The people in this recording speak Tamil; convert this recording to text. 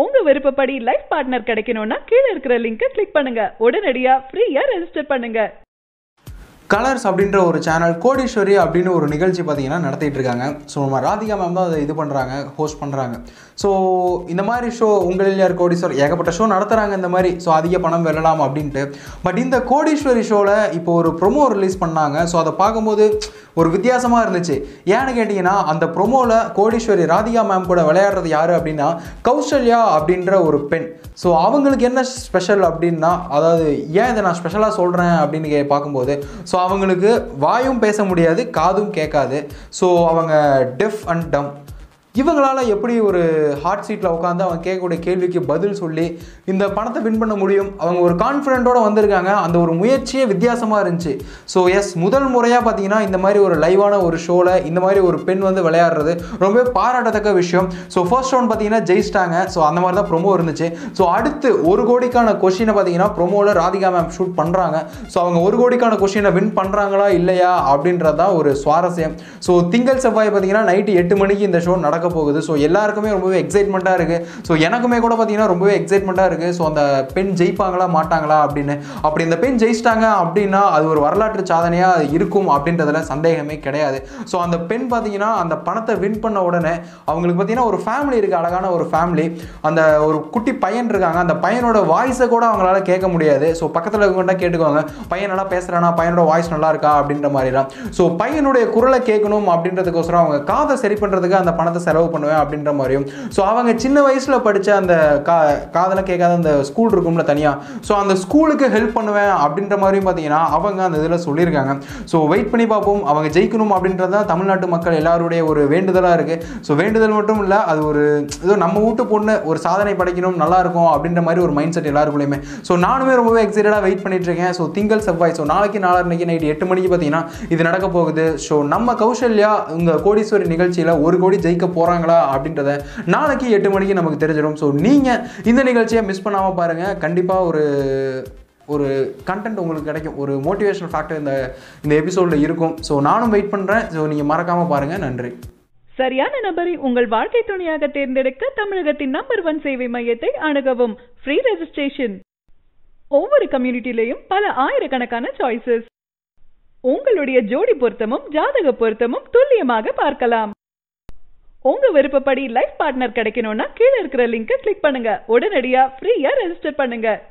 உங்க விருப்பப்படி லைஃப் பார்ட்னர் கிடைக்கணும்னா கீழே இருக்கிற லிங்கை கிளிக் பண்ணுங்க. உடனடியா ஃப்ரீயா ரெஜிஸ்டர் பண்ணுங்க. கலர்ஸ் அப்படின்ற ஒரு சேனல் கோடீஸ்வரி அப்படின்னு ஒரு நிகழ்ச்சி பார்த்திங்கன்னா நடத்திட்டு இருக்காங்க. ஸோ நம்ம ராதிகா மேம் தான் அதை இது பண்ணுறாங்க, ஹோஸ்ட் பண்ணுறாங்க. ஸோ இந்த மாதிரி ஷோ உங்களில் யார் கோடீஸ்வரி ஏகப்பட்ட ஷோ நடத்துகிறாங்க இந்த மாதிரி. ஸோ அதிக பணம் வெல்லலாம் அப்படின்ட்டு. பட் இந்த கோடீஸ்வரி ஷோவில் இப்போ ஒரு ப்ரொமோ ரிலீஸ் பண்ணாங்க. ஸோ அதை பார்க்கும்போது ஒரு வித்தியாசமாக இருந்துச்சு. ஏன்னு கேட்டிங்கன்னா அந்த ப்ரொமோவில் கோடீஸ்வரி ராதிகா மேம் கூட விளையாடுறது யார் அப்படின்னா கௌசல்யா அப்படின்ற ஒரு பெண். ஸோ அவங்களுக்கு என்ன ஸ்பெஷல் அப்படின்னா, அதாவது ஏன் இதை நான் ஸ்பெஷலாக சொல்கிறேன் அப்படின்னு பார்க்கும்போது, ஸோ அவங்களுக்கு வாயும் பேச முடியாது காதும் கேட்காது. ஸோ அவங்க டெஃப் அண்ட் டம். இவங்களால் எப்படி ஒரு ஹாட் சீட்டில் உட்காந்து அவங்க கேட்கக்கூடிய கேள்விக்கு பதில் சொல்லி இந்த பணத்தை வின் பண்ண முடியும்? அவங்க ஒரு கான்ஃபிடென்ட்டோடு வந்திருக்காங்க. அந்த ஒரு முயற்சியே வித்தியாசமாக இருந்துச்சு. ஸோ எஸ், முதல் முறையாக பார்த்திங்கன்னா இந்த மாதிரி ஒரு லைவான ஒரு ஷோவில் இந்த மாதிரி ஒரு பெண் வந்து விளையாடுறது ரொம்பவே பாராட்டத்தக்க விஷயம். ஸோ ஃபர்ஸ்ட் ரவுண்ட் பார்த்திங்கன்னா ஜெயிச்சிட்டாங்க. ஸோ அந்த மாதிரி தான் ப்ரொமோ இருந்துச்சு. ஸோ அடுத்து ஒரு கோடிக்கான கொஷினை பார்த்திங்கன்னா ப்ரொமோவில் ராதிகா மேம் ஷூட் பண்ணுறாங்க. ஸோ அவங்க ஒரு கோடிக்கான கொஷினை வின் பண்ணுறாங்களா இல்லையா அப்படின்றது தான் ஒரு சுவாரஸ்யம். ஸோ திங்கள் செவ்வாய் பார்த்திங்கன்னா நைட்டு 8 மணிக்கு இந்த ஷோ நடக்கும் போகுது. ஸோ எல்லாருக்குமே ரொம்பவே எக்ஸைட்மெண்ட்டாக இருக்குது. ஸோ எனக்குமே கூட பார்த்தீங்கன்னா ரொம்பவே எக்ஸைட்மெண்ட்டாக இருக்குது. ஸோ அந்த பெண் ஜெயிப்பாங்களா மாட்டாங்களா அப்படின்னு. அப்படி இந்த பெண் ஜெயிச்சிட்டாங்க அப்படின்னா அது ஒரு வரலாற்று சாதனையாக இருக்கும் அப்படின்றதுல சந்தேகமே கிடையாது. ஸோ அந்த பெண் பார்த்தீங்கன்னா அந்த பணத்தை வின் பண்ண உடனே அவங்களுக்கு பார்த்தீங்கன்னா ஒரு ஃபேமிலி இருக்குது, அழகான ஒரு ஃபேமிலி. அந்த ஒரு குட்டி பையன் இருக்காங்க. அந்த பையனோட வாய்ஸை கூட அவங்களால கேட்க முடியாது. ஸோ பக்கத்தில் இருக்கவங்கள்ட்ட கேட்டுக்குவாங்க, பையன் நல்லா பேசுகிறானா, பையனோட வாய்ஸ் நல்லா இருக்கா அப்படின்ற மாதிரிலாம். ஸோ பையனுடைய குரலை கேட்கணும் அப்படின்றதுக்கோசரம் அவங்க காதை சரி பண்ணுறதுக்கு அந்த பணத்தை செலவு பண்ணுவேன் அப்படின்ற மாதிரியும். ஸோ அவங்க சின்ன வயசுல படிச்ச அந்த காதல கேட்காத அந்த ஸ்கூல் இருக்கும்ல தனியா, ஸோ அந்த ஸ்கூலுக்கு ஹெல்ப் பண்ணுவேன் அப்படின்ற மாதிரியும் பார்த்தீங்கன்னா அவங்க அந்த இதில் சொல்லியிருக்காங்க. ஸோ வெயிட் பண்ணி பார்ப்போம். அவங்க ஜெயிக்கணும் அப்படின்றது தான் தமிழ்நாட்டு மக்கள் எல்லாருடைய ஒரு வேண்டுதலாக இருக்கு. ஸோ வேண்டுதல் மட்டும் இல்லை, அது ஒரு ஏதோ நம்ம வீட்டு பொண்ணு ஒரு சாதனை படைக்கணும், நல்லா இருக்கும் அப்படின்ற மாதிரி ஒரு மைண்ட் செட் எல்லாருக்குள்ளேயுமே. ஸோ நானுமே ரொம்பவே எக்ஸைட்டடாக வெயிட் பண்ணிட்டு இருக்கேன். ஸோ திங்கள் செவ்வாய், ஸோ நாளைக்கு நாளைக்கு நைட்டு 8 மணிக்கு பார்த்தீங்கன்னா இது நடக்க போகுது. ஸோ நம்ம கௌசல்யா உங்க கோடீஸ்வரி நிகழ்ச்சியில் ஒரு கோடி ஜெயிக்க போறாங்களா அப்படின்றத நாளைக்கு 8 மணிக்கு நமக்கு தெரிஞ்சிடும். ஸோ நீங்க இந்த நிகழ்ச்சியை மிஸ் பண்ணாம பாருங்க. கண்டிப்பா ஒரு கண்டென்ட் உங்களுக்கு கிடைக்கும், ஒரு மோட்டிவேஷனல் ஃபேக்டர் இந்த எபிசோட்ல இருக்கும். ஸோ நானும் வெயிட் பண்றேன். ஸோ நீங்க மறக்காம பாருங்க. நன்றி. சரியான நபரை உங்கள் வாழ்க்கை துணையாக தேர்ந்தெடுக்க தமிழகத்தின் நம்பர் 1 சேவை மையத்தை அணுகவும். Free registration. ஒவ்வொரு கம்யூனிட்டிலையும் பல ஆயிரக்கணக்கான சாய்ஸஸ். உங்களுடைய ஜோடி பொருத்தமும் ஜாதக பொருத்தமும் துல்லியமாக பார்க்கலாம். உங்க விருப்பப்படி லைஃப் பார்ட்னர் கிடைக்கணும்னா கீழே இருக்கிற லிங்கை கிளிக் பண்ணுங்க. உடனடியா ஃப்ரீயா ரெஜிஸ்டர் பண்ணுங்க.